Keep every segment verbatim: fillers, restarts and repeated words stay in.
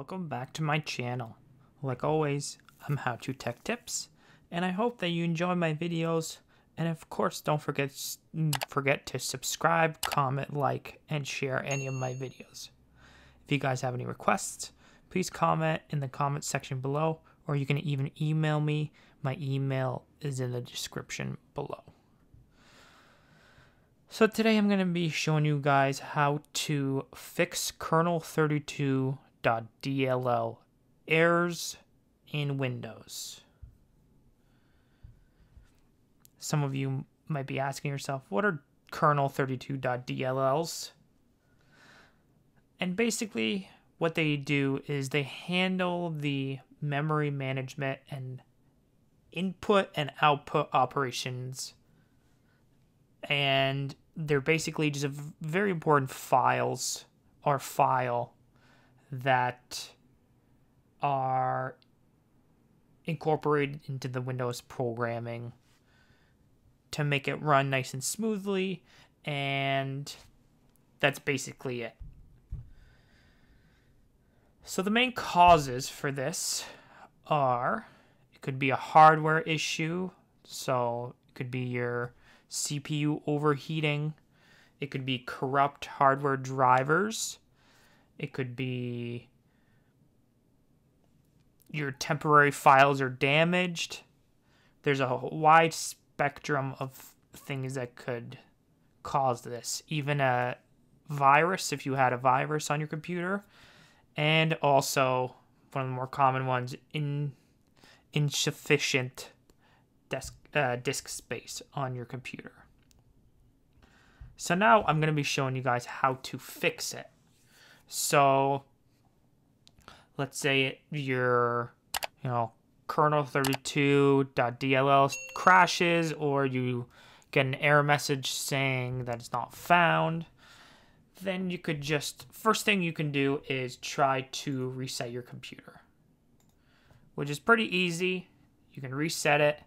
Welcome back to my channel. Like always, I'm How to Tech Tips, and I hope that you enjoy my videos. And of course, don't forget forget to subscribe, comment, like, and share any of my videos. If you guys have any requests, please comment in the comment section below, or you can even email me. My email is in the description below. So today I'm going to be showing you guys how to fix kernel thirty-two dot D L L errors in Windows. Some of you might be asking yourself, what are kernel thirty-two dot D L Ls? And basically what they do is they handle the memory management and input and output operations, and they're basically just a very important files or file that are incorporated into the Windows programming to make it run nice and smoothly, and that's basically it. So the main causes for this are, it could be a hardware issue, so it could be your C P U overheating, it could be corrupt hardware drivers, it could be your temporary files are damaged. There's a wide spectrum of things that could cause this, even a virus if you had a virus on your computer, and also one of the more common ones, in insufficient desk Uh, disk space on your computer. So now I'm going to be showing you guys how to fix it. So let's say your, you know, kernel thirty-two dot D L L crashes, or you get an error message saying that it's not found. Then you could just, first thing you can do is try to reset your computer, which is pretty easy. You can reset it.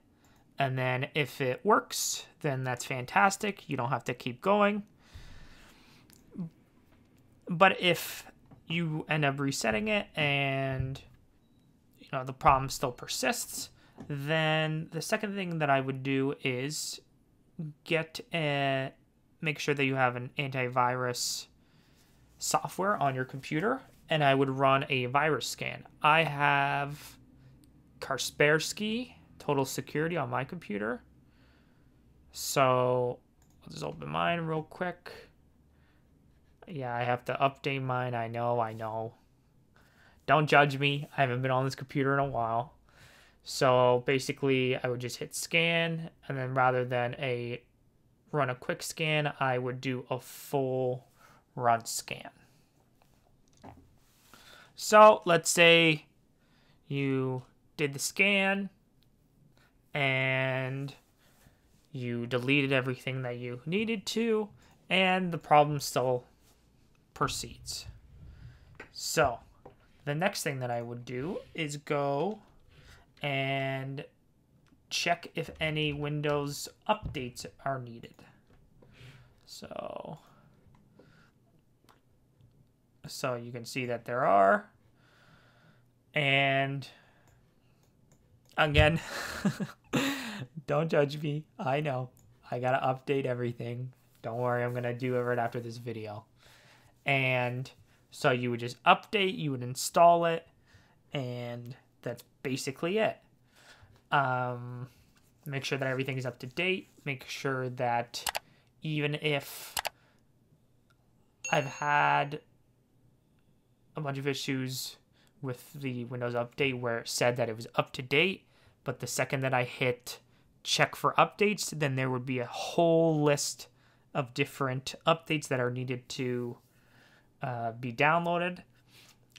And then if it works, then that's fantastic. You don't have to keep going. But if you end up resetting it and, you know, the problem still persists, then the second thing that I would do is get a, make sure that you have an antivirus software on your computer, and I would run a virus scan. I have Kaspersky Total Security on my computer, so I'll just open mine real quick. Yeah, I have to update mine. I know, I know. Don't judge me. I haven't been on this computer in a while. So basically, I would just hit scan, and then rather than a run a quick scan, I would do a full run scan. So let's say you did the scan, and you deleted everything that you needed to, and the problem still proceeds. So the next thing that I would do is go and check if any Windows updates are needed. So, so you can see that there are, and again, don't judge me. I know. I gotta update everything. Don't worry, I'm gonna do it right after this video. And so you would just update, you would install it, and that's basically it. Um, make sure that everything is up to date. Make sure that even if I've had a bunch of issues with the Windows update where it said that it was up to date, but the second that I hit check for updates, then there would be a whole list of different updates that are needed to uh, be downloaded.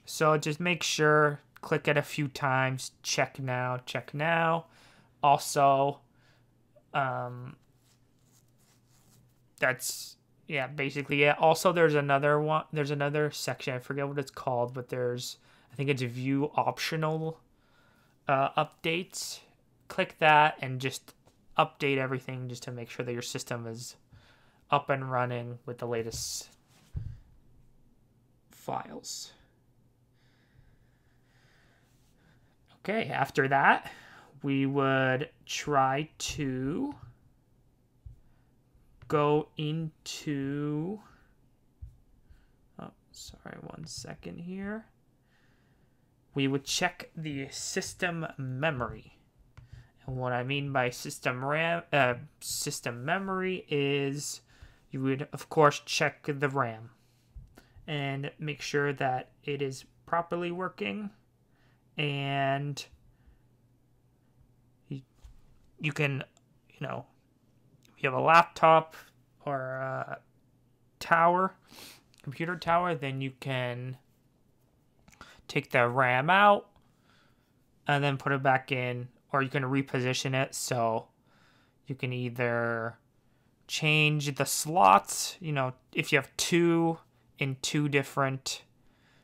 So just make sure, click it a few times, check now, check now. Also, um, that's, yeah, basically it. Also, there's another one, there's another section, I forget what it's called, but there's, I think it's view optional uh, updates. Click that and just update everything just to make sure that your system is up and running with the latest files. Okay, after that, we would try to go into, oh, sorry, one second here. We would check the system memory. And what I mean by system RAM, uh, system memory is you would, of course, check the RAM and make sure that it is properly working. And you, you can, you know, if you have a laptop or a tower, computer tower, then you can take the RAM out and then put it back in, or you can reposition it. So you can either change the slots, you know, if you have two in two different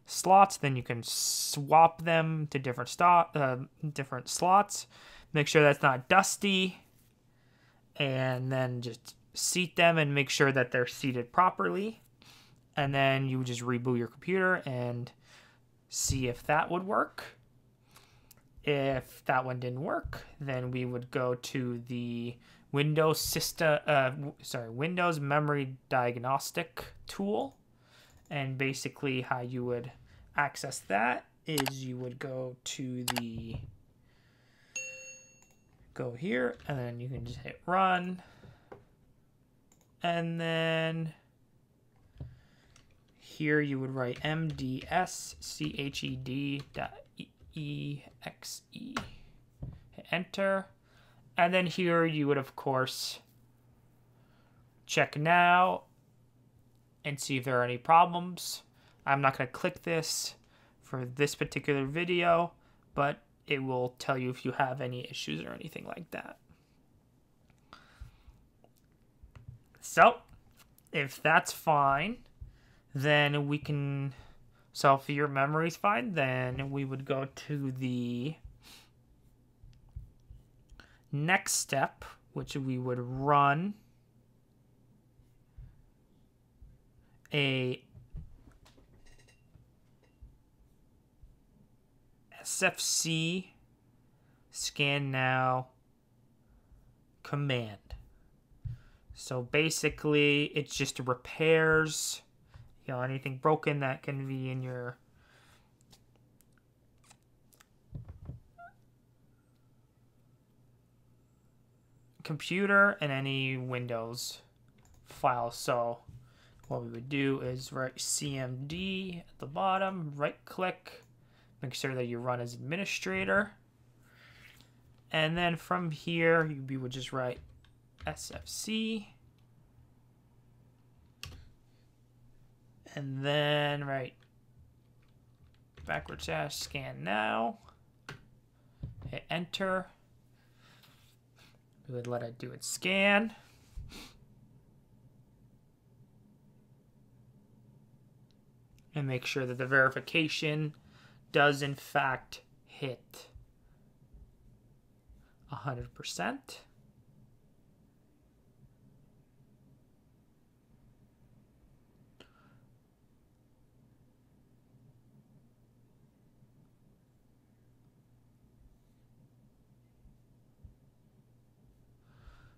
slots, then you can swap them to different stop, uh, different slots. Make sure that's not dusty, and then just seat them and make sure that they're seated properly. And then you just reboot your computer and see if that would work. If that one didn't work, then we would go to the Windows system, uh, sorry, Windows Memory Diagnostic Tool. And basically how you would access that is you would go to the, go here, and then you can just hit run. And then here you would write m d s c h e d dot e x e, hit enter. And then here you would, of course, check now and see if there are any problems. I'm not going to click this for this particular video, but it will tell you if you have any issues or anything like that. So if that's fine, then we can, so if your memory's fine, then we would go to the next step, which we would run a S F C scan now command. So basically it just repairs, you know, anything broken that can be in your computer and any Windows file. So what we would do is write C M D at the bottom, right click, make sure that you run as administrator. And then from here, you would just write S F C. And then write backward slash scan now, hit enter. We would let it do its scan. And make sure that the verification does in fact hit one hundred percent.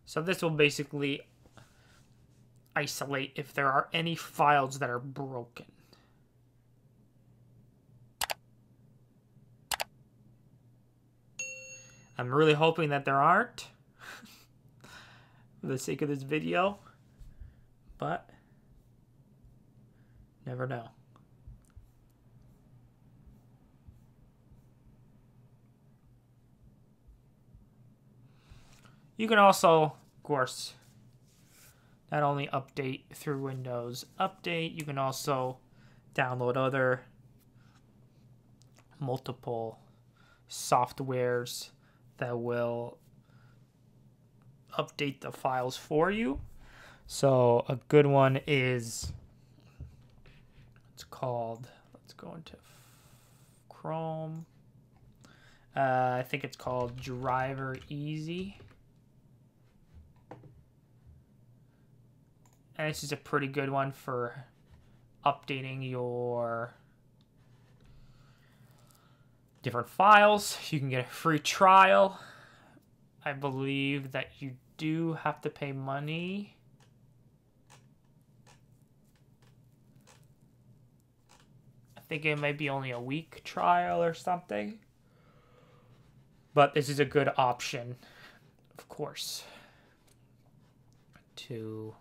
So this will basically isolate if there are any files that are broken. I'm really hoping that there aren't for the sake of this video, but never know. You can also, of course, not only update through Windows Update, you can also download other multiple softwares that will update the files for you. So a good one is, it's called, let's go into Chrome. Uh, I think it's called Driver Easy. And this is a pretty good one for updating your different files. You can get a free trial. I believe that you do have to pay money. I think it might be only a week trial or something. But this is a good option, of course, to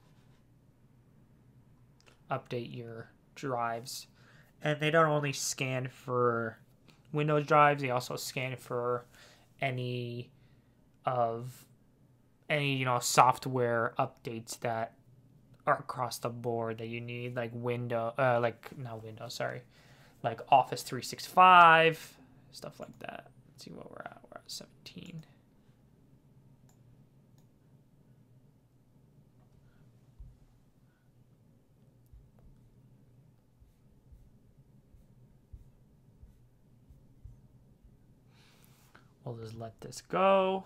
update your drives. And they don't only scan for Windows drives, they also scan for any of any, you know, software updates that are across the board that you need, like Windows, uh, like, not Windows, sorry, like Office three sixty-five, stuff like that. Let's see what we're at. We're at seventeen. We'll just let this go.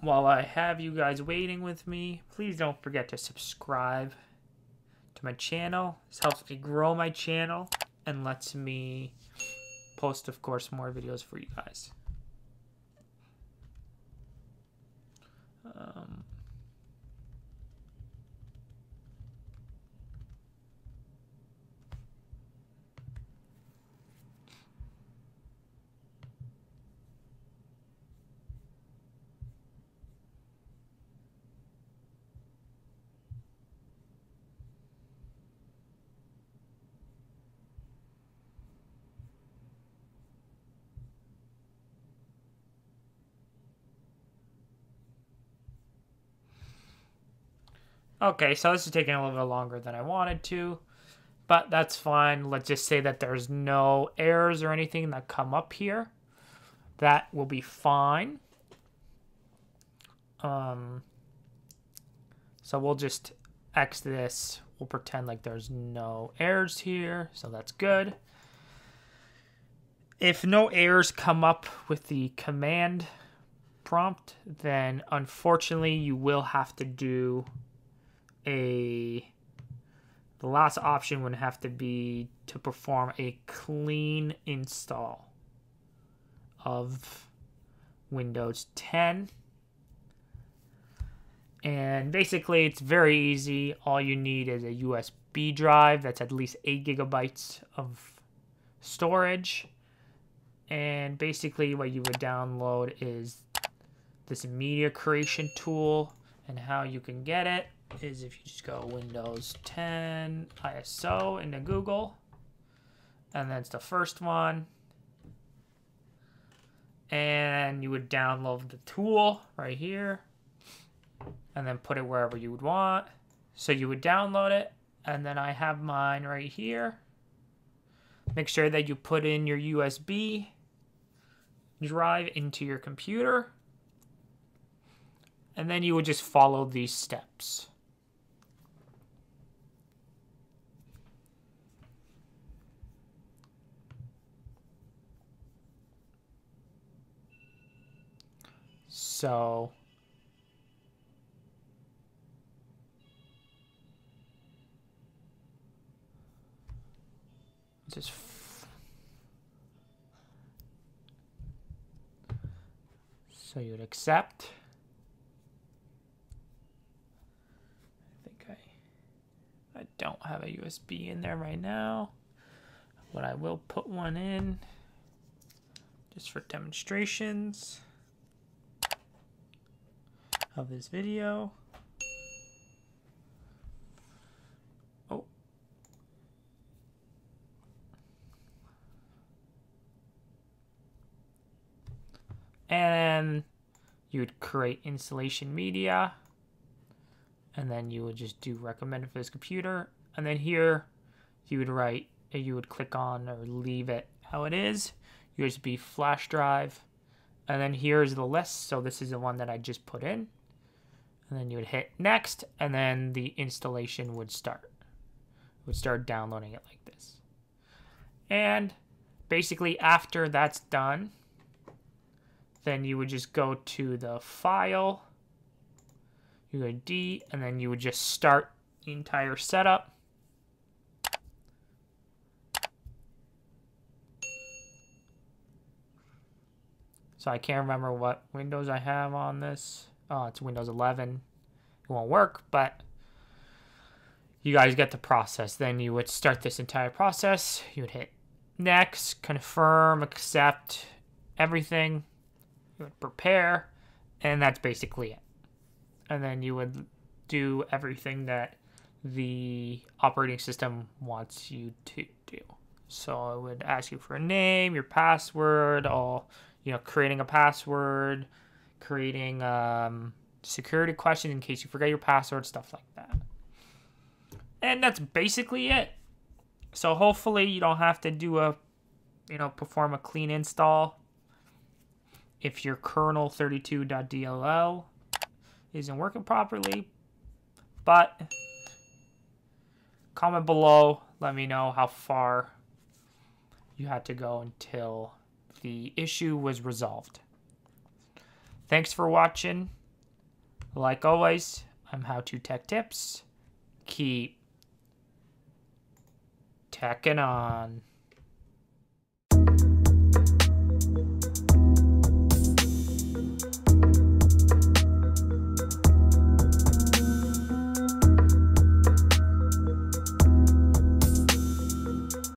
While I have you guys waiting with me, please don't forget to subscribe to my channel. This helps me grow my channel and lets me post, of course, more videos for you guys. Um, Okay, so this is taking a little bit longer than I wanted to, but that's fine. Let's just say that there's no errors or anything that come up here. That will be fine. Um, so we'll just X this. We'll pretend like there's no errors here, so that's good. If no errors come up with the command prompt, then unfortunately you will have to do a the last option would have to be to perform a clean install of Windows ten. And basically it's very easy. All you need is a U S B drive that's at least eight gigabytes of storage. And basically what you would download is this media creation tool, and how you can get it is if you just go Windows ten I S O into Google, and that's the first one, and you would download the tool right here and then put it wherever you would want. So you would download it, and then I have mine right here. Make sure that you put in your U S B drive into your computer, and then you would just follow these steps. So just f so you would accept. I think I I don't have a U S B in there right now, but I will put one in just for demonstrations of this video. Oh. And you would create installation media, and then you would just do recommended for this computer. And then here you would write, you would click on or leave it how it is, U S B flash drive. And then here's the list. So this is the one that I just put in. And then you would hit next, and then the installation would start. It would start downloading it like this. And basically after that's done, then you would just go to the file, you go to D, and then you would just start the entire setup. So I can't remember what Windows I have on this. Oh, it's Windows eleven. It won't work, but you guys get the process. Then you would start this entire process. You would hit next, confirm, accept, everything. You would prepare, and that's basically it. And then you would do everything that the operating system wants you to do. So it would ask you for a name, your password, all, you know, creating a password, creating um, security questions in case you forget your password, stuff like that. And that's basically it. So hopefully you don't have to do a, you know, perform a clean install if your kernel thirty-two dot d l l isn't working properly. But comment below, let me know how far you had to go until the issue was resolved. Thanks for watching. Like always, I'm How to Tech Tips. Keep teching on.